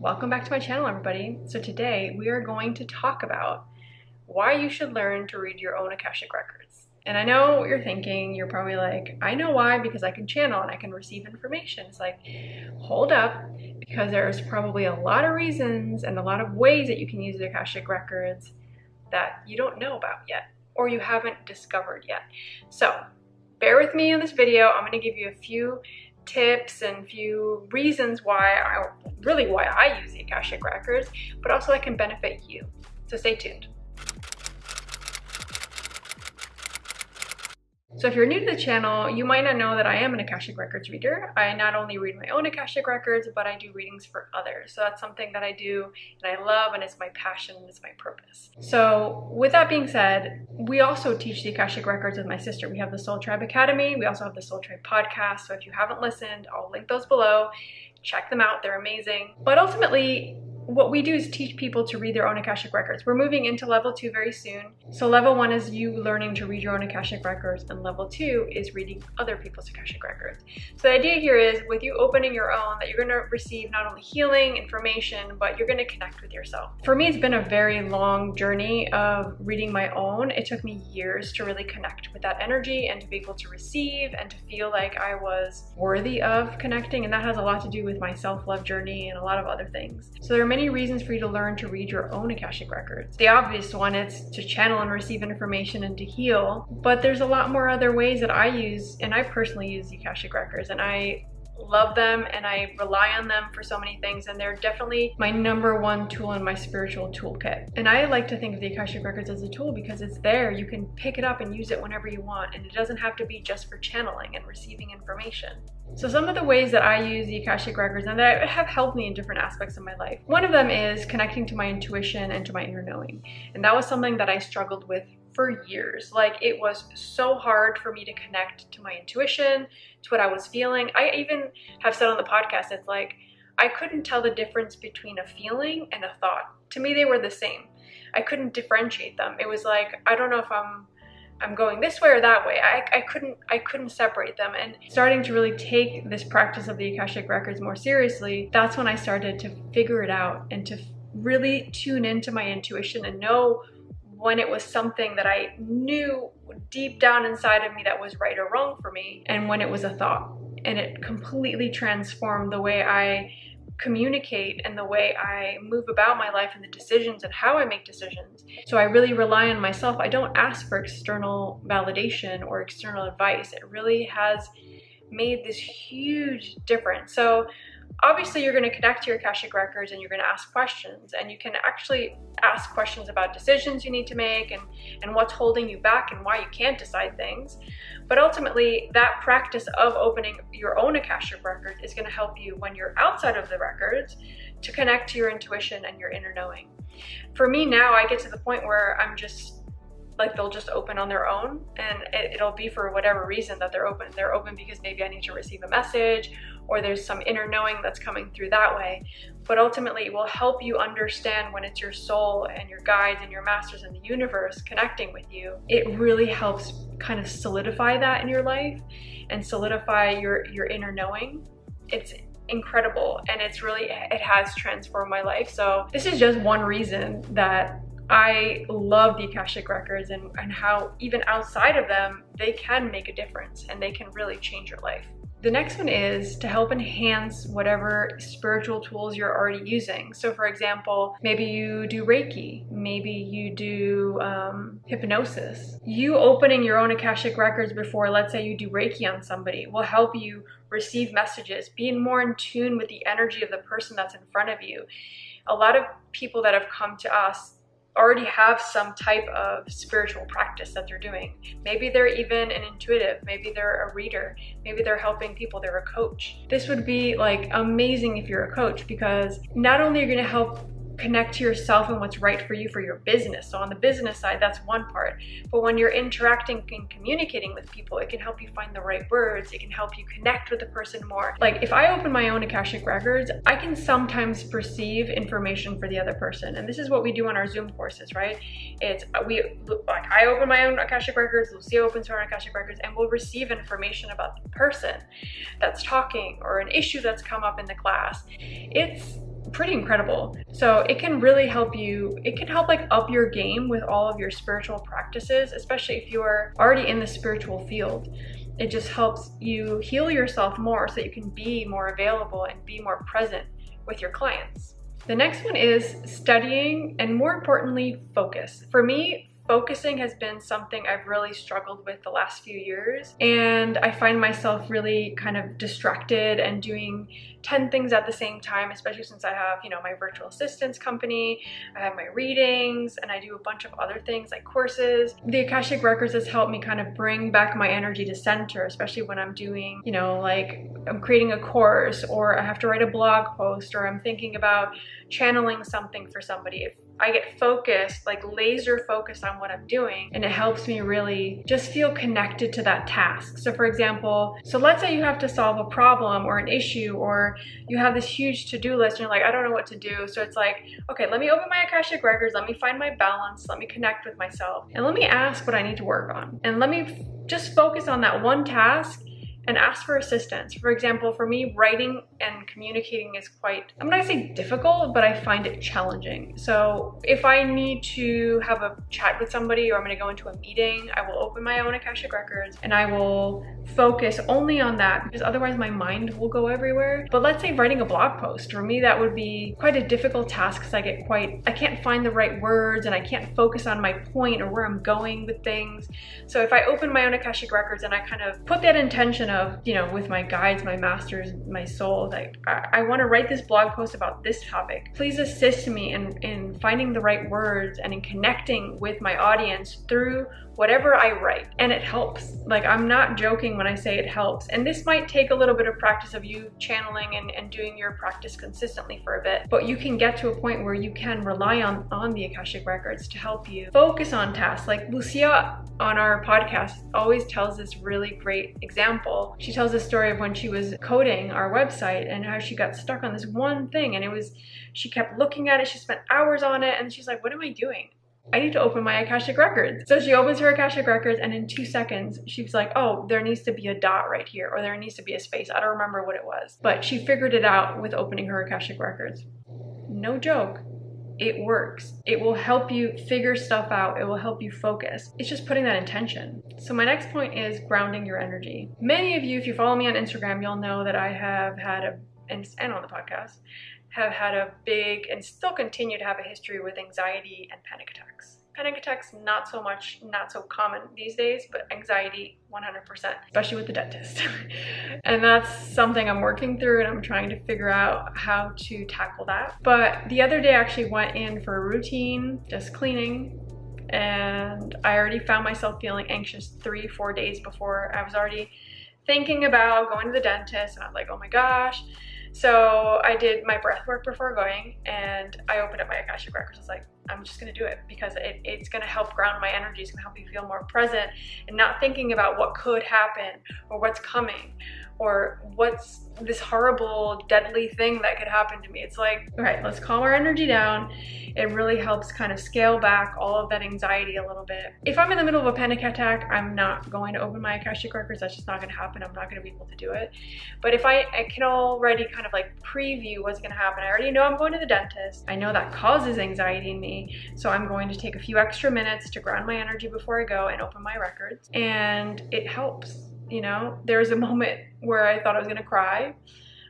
Welcome back to my channel, everybody. So today we are going to talk about why you should learn to read your own Akashic records. And I know what you're thinking. You're probably like, I know why, because I can channel and I can receive information. It's like, hold up, because there's probably a lot of reasons and a lot of ways that you can use the Akashic records that you don't know about yet, or you haven't discovered yet. So bear with me in this video. I'm gonna give you a few tips and few reasons why I use the Akashic records, but also I can benefit you. So stay tuned. So if you're new to the channel, you might not know that I am an Akashic records reader. I not only read my own Akashic records, but I do readings for others. So that's something that I do and I love, and it's my passion and it's my purpose. So with that being said, we also teach the Akashic records with my sister. We have the Soul Tribe Academy. We also have the Soul Tribe podcast. So if you haven't listened, I'll link those below. Check them out. They're amazing. But ultimately, what we do is teach people to read their own Akashic records. We're moving into level 2 very soon. So level 1 is you learning to read your own Akashic records, and level 2 is reading other people's Akashic records. So the idea here is, with you opening your own, that you're gonna receive not only healing, information, but you're gonna connect with yourself. For me, it's been a very long journey of reading my own. It took me years to really connect with that energy and to be able to receive and to feel like I was worthy of connecting. And that has a lot to do with my self-love journey and a lot of other things. So there are many reasons for you to learn to read your own Akashic records. The obvious one is to channel and receive information and to heal, but there's a lot more other ways that I use, and I personally use the Akashic records, and I love them and I rely on them for so many things, and they're definitely my #1 tool in my spiritual toolkit. And I like to think of the Akashic records as a tool because it's there. You can pick it up and use it whenever you want, and it doesn't have to be just for channeling and receiving information. So some of the ways that I use the Akashic records and that have helped me in different aspects of my life. One of them is connecting to my intuition and to my inner knowing. And that was something that I struggled with for years. Like, it was so hard for me to connect to my intuition, to what I was feeling. I even have said on the podcast, it's like, I couldn't tell the difference between a feeling and a thought. To me, they were the same. I couldn't differentiate them. It was like, I don't know if I'm going this way or that way. I couldn't separate them. And starting to really take this practice of the Akashic records more seriously, that's when I started to figure it out and to really tune into my intuition and know when it was something that I knew deep down inside of me that was right or wrong for me, and when it was a thought. And it completely transformed the way I communicate and the way I move about my life and the decisions and how I make decisions. So I really rely on myself. I don't ask for external validation or external advice. It really has made this huge difference. So obviously you're going to connect to your Akashic records and you're going to ask questions, and you can actually ask questions about decisions you need to make and what's holding you back and why you can't decide things. But ultimately, that practice of opening your own Akashic records is going to help you when you're outside of the records to connect to your intuition and your inner knowing. For me now, I get to the point where I'm just like, they'll just open on their own, and it'll be for whatever reason that they're open. They're open because maybe I need to receive a message, or there's some inner knowing that's coming through that way. But ultimately, it will help you understand when it's your soul and your guides and your masters and the universe connecting with you. It really helps kind of solidify that in your life and solidify your inner knowing. It's incredible, and it's really, it has transformed my life. So this is just one reason that I love the Akashic records and how even outside of them, they can make a difference and they can really change your life. The next one is to help enhance whatever spiritual tools you're already using. So for example, maybe you do Reiki, maybe you do hypnosis. You opening your own Akashic records before, let's say you do Reiki on somebody, will help you receive messages, be more in tune with the energy of the person that's in front of you. A lot of people that have come to us already have some type of spiritual practice that they're doing. Maybe they're even an intuitive, maybe they're a reader, maybe they're helping people, they're a coach. This would be like amazing if you're a coach, because not only are you gonna help connect to yourself and what's right for you for your business. So on the business side, that's one part. But when you're interacting and communicating with people, it can help you find the right words. It can help you connect with the person more. Like, if I open my own Akashic records, I can sometimes perceive information for the other person. And this is what we do on our Zoom courses, right? It's, I open my own Akashic records, Lucia opens her own Akashic records, and we'll receive information about the person that's talking or an issue that's come up in the class. It's pretty incredible. So it can really help you, it can help like up your game with all of your spiritual practices, especially if you're already in the spiritual field. It just helps you heal yourself more so that you can be more available and be more present with your clients. The next one is studying and, more importantly, focus. For me, focusing has been something I've really struggled with the last few years, and I find myself really kind of distracted and doing 10 things at the same time, especially since I have, you know, my virtual assistance company, I have my readings, and I do a bunch of other things like courses. The Akashic Records has helped me kind of bring back my energy to center, especially when I'm doing, you know, like I'm creating a course or I have to write a blog post or I'm thinking about channeling something for somebody. If I get focused, like laser focused on what I'm doing, and it helps me really just feel connected to that task. So for example, so let's say you have to solve a problem or an issue, or you have this huge to-do list and you're like, I don't know what to do. So it's like, okay, let me open my Akashic Records, let me find my balance, let me connect with myself, and let me ask what I need to work on. And let me just focus on that one task and ask for assistance. For example, for me, writing and communicating is quite, I'm not gonna say difficult, but I find it challenging. So if I need to have a chat with somebody, or I'm gonna go into a meeting, I will open my own Akashic Records and I will focus only on that, because otherwise my mind will go everywhere. But let's say writing a blog post, for me that would be quite a difficult task because I can't find the right words and I can't focus on my point or where I'm going with things. So if I open my own Akashic Records and I kind of put that intention of, you know, with my guides, my masters, my soul, like I want to write this blog post about this topic, please assist me in finding the right words and in connecting with my audience through whatever I write. And it helps. Like, I'm not joking when I say it helps. And this might take a little bit of practice of you channeling and doing your practice consistently for a bit, but you can get to a point where you can rely on the Akashic Records to help you focus on tasks. Like Lucia on our podcast always tells this really great example. She tells the story of when she was coding our website and how she got stuck on this one thing, and it was, she kept looking at it, she spent hours on it, and she's like, what am I doing? I need to open my Akashic Records. So she opens her Akashic Records, and in 2 seconds, she's like, oh, there needs to be a dot right here, or there needs to be a space. I don't remember what it was, but she figured it out with opening her Akashic Records. No joke. It works. It will help you figure stuff out. It will help you focus. It's just putting that intention. So my next point is grounding your energy. Many of you, if you follow me on Instagram, you'll know that I have had and on the podcast, have had a big and still continue to have a history with anxiety and panic attacks. Panic attacks, not so much, not so common these days, but anxiety, 100%, especially with the dentist. And that's something I'm working through, and I'm trying to figure out how to tackle that. But the other day I actually went in for a routine, just cleaning, and I already found myself feeling anxious 3-4 days before. I was already thinking about going to the dentist, and I was like, oh my gosh. So I did my breath work before going, and I opened up my Akashic Records. I was like, I'm just gonna do it because it's gonna help ground my energy. It's gonna help me feel more present and not thinking about what could happen or what's coming or what's this horrible, deadly thing that could happen to me. It's like, all right, let's calm our energy down. It really helps kind of scale back all of that anxiety a little bit. If I'm in the middle of a panic attack, I'm not going to open my Akashic Records. That's just not gonna happen. I'm not gonna be able to do it. But if I can already kind of like preview what's gonna happen, I already know I'm going to the dentist. I know that causes anxiety in me. So I'm going to take a few extra minutes to ground my energy before I go and open my records. And it helps, you know. There was a moment where I thought I was gonna cry,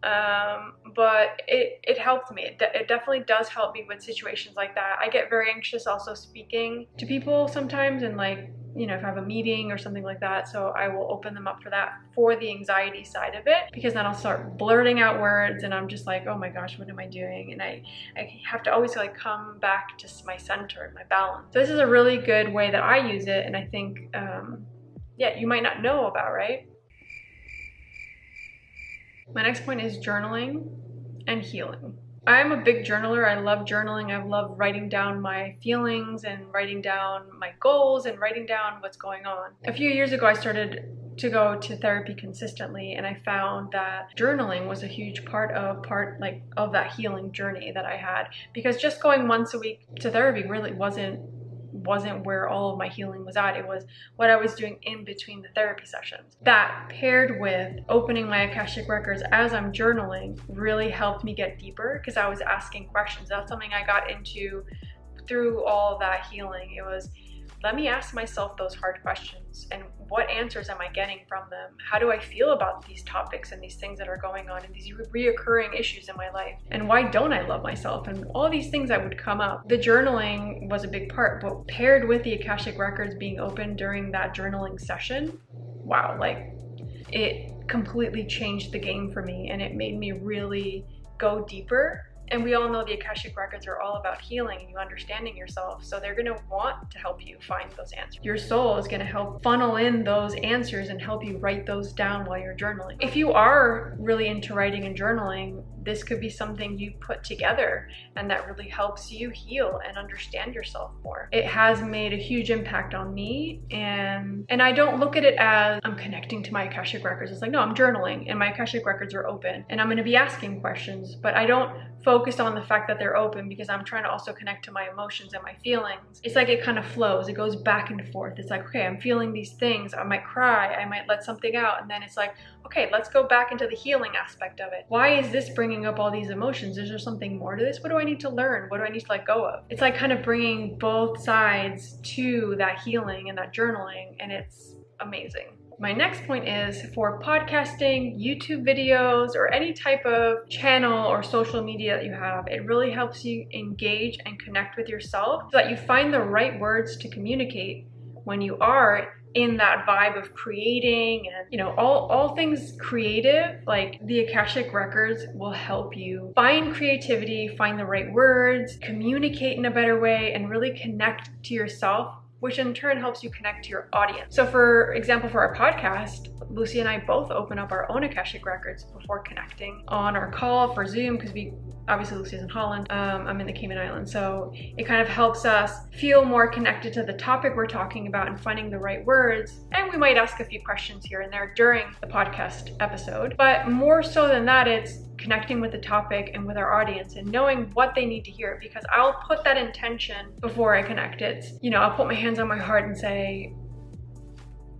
but it helped me. It definitely does help me with situations like that. I get very anxious also speaking to people sometimes, and like, you know, if I have a meeting or something like that, so I will open them up for that, for the anxiety side of it, because then I'll start blurting out words and I'm just like, oh my gosh, what am I doing? And I have to always like come back to my center and my balance. So this is a really good way that I use it, and I think, yeah, you might not know about, right? My next point is journaling and healing. I'm a big journaler. I love journaling. I love writing down my feelings and writing down my goals and writing down what's going on. A few years ago, I started to go to therapy consistently, and I found that journaling was a huge part of that healing journey that I had, because just going once a week to therapy really wasn't wasn't where all of my healing was at. It was what I was doing in between the therapy sessions. That paired with opening my Akashic records as I'm journaling really helped me get deeper, because I was asking questions. That's something I got into through all that healing. It was, let me ask myself those hard questions, and what answers am I getting from them? How do I feel about these topics and these things that are going on and these reoccurring issues in my life? And why don't I love myself? And all these things that would come up. The journaling was a big part, but paired with the Akashic records being open during that journaling session, wow, like it completely changed the game for me, and it made me really go deeper. And we all know the Akashic records are all about healing and you understanding yourself. So they're gonna want to help you find those answers. Your soul is gonna help funnel in those answers and help you write those down while you're journaling. If you are really into writing and journaling, this could be something you put together and that really helps you heal and understand yourself more. It has made a huge impact on me, and I don't look at it as I'm connecting to my Akashic records. It's like, no, I'm journaling and my Akashic records are open and I'm gonna be asking questions, but I don't focus on the fact that they're open because I'm trying to also connect to my emotions and my feelings. It's like it kind of flows, it goes back and forth. It's like, okay, I'm feeling these things, I might cry, I might let something out, and then it's like, okay, let's go back into the healing aspect of it. Why is this bringing up all these emotions? Is there something more to this? What do I need to learn? What do I need to let go of? It's like kind of bringing both sides to that healing and that journaling, and it's amazing. My next point is for podcasting, YouTube videos, or any type of channel or social media that you have, it really helps you engage and connect with yourself so that you find the right words to communicate when you are in that vibe of creating, and you know, all things creative. Like the Akashic records will help you find creativity, find the right words, communicate in a better way, and really connect to yourself, which in turn helps you connect to your audience. So for example, for our podcast, Lucy and I both open up our own Akashic records before connecting on our call for Zoom, because we obviously, Lucy's in Holland, I'm in the Cayman Islands, so it kind of helps us feel more connected to the topic we're talking about and finding the right words. And we might ask a few questions here and there during the podcast episode, but more so than that, it's connecting with the topic and with our audience and knowing what they need to hear, because I'll put that intention before I connect. It's, you know, I'll put my hands on my heart and say,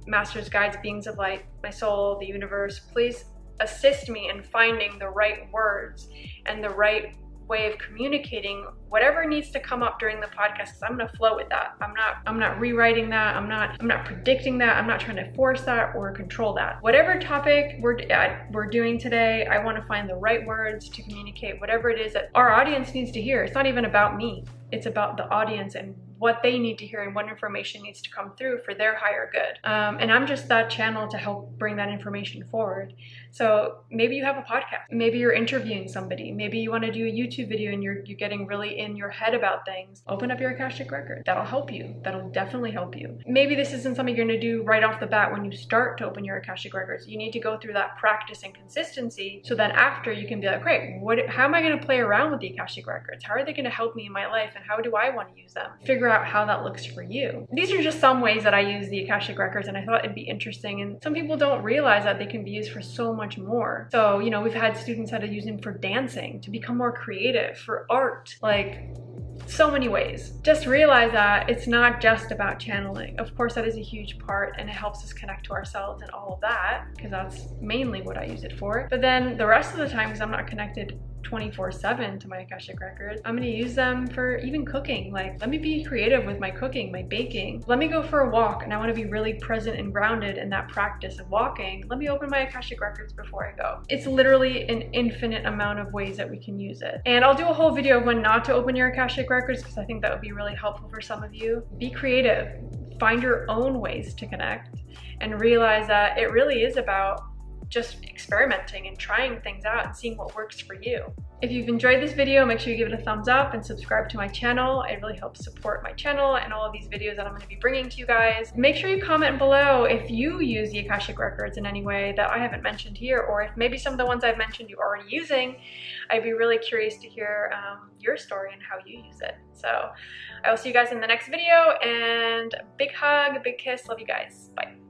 Masters, guides, beings of light, my soul, the universe, please assist me in finding the right words and the right way of communicating whatever needs to come up during the podcast. I'm gonna flow with that. I'm not rewriting that. I'm not predicting that. I'm not trying to force that or control that. Whatever topic we're doing today, I want to find the right words to communicate whatever it is that our audience needs to hear. It's not even about me. It's about the audience and what they need to hear and what information needs to come through for their higher good. And I'm just that channel to help bring that information forward. So maybe you have a podcast, maybe you're interviewing somebody, maybe you want to do a YouTube video and you're getting really in your head about things. Open up your Akashic record. That'll help you. That'll definitely help you. Maybe this isn't something you're going to do right off the bat when you start to open your Akashic records. You need to go through that practice and consistency so that after you can be like, great, how am I going to play around with the Akashic records? How are they going to help me in my life, and how do I want to use them? Figure out how that looks for you. These are just some ways that I use the Akashic records, and I thought it'd be interesting, and some people don't realize that they can be used for so much more. So, you know, we've had students that are using for dancing, to become more creative, for art, like so many ways. Just realize that it's not just about channeling. Of course, that is a huge part, and it helps us connect to ourselves and all of that, because that's mainly what I use it for. But then the rest of the time, because I'm not connected 24/7 to my Akashic records, I'm gonna use them for even cooking. Like, let me be creative with my cooking, my baking. Let me go for a walk, and I wanna be really present and grounded in that practice of walking. Let me open my Akashic records before I go. It's literally an infinite amount of ways that we can use it. And I'll do a whole video of when not to open your Akashic records, because I think that would be really helpful for some of you. Be creative, find your own ways to connect, and realize that it really is about just experimenting and trying things out and seeing what works for you. If you've enjoyed this video, make sure you give it a thumbs up and subscribe to my channel. It really helps support my channel and all of these videos that I'm gonna be bringing to you guys. Make sure you comment below if you use the Akashic records in any way that I haven't mentioned here, or if maybe some of the ones I've mentioned you're already using. I'd be really curious to hear your story and how you use it. So I will see you guys in the next video, and big hug, big kiss, love you guys, bye.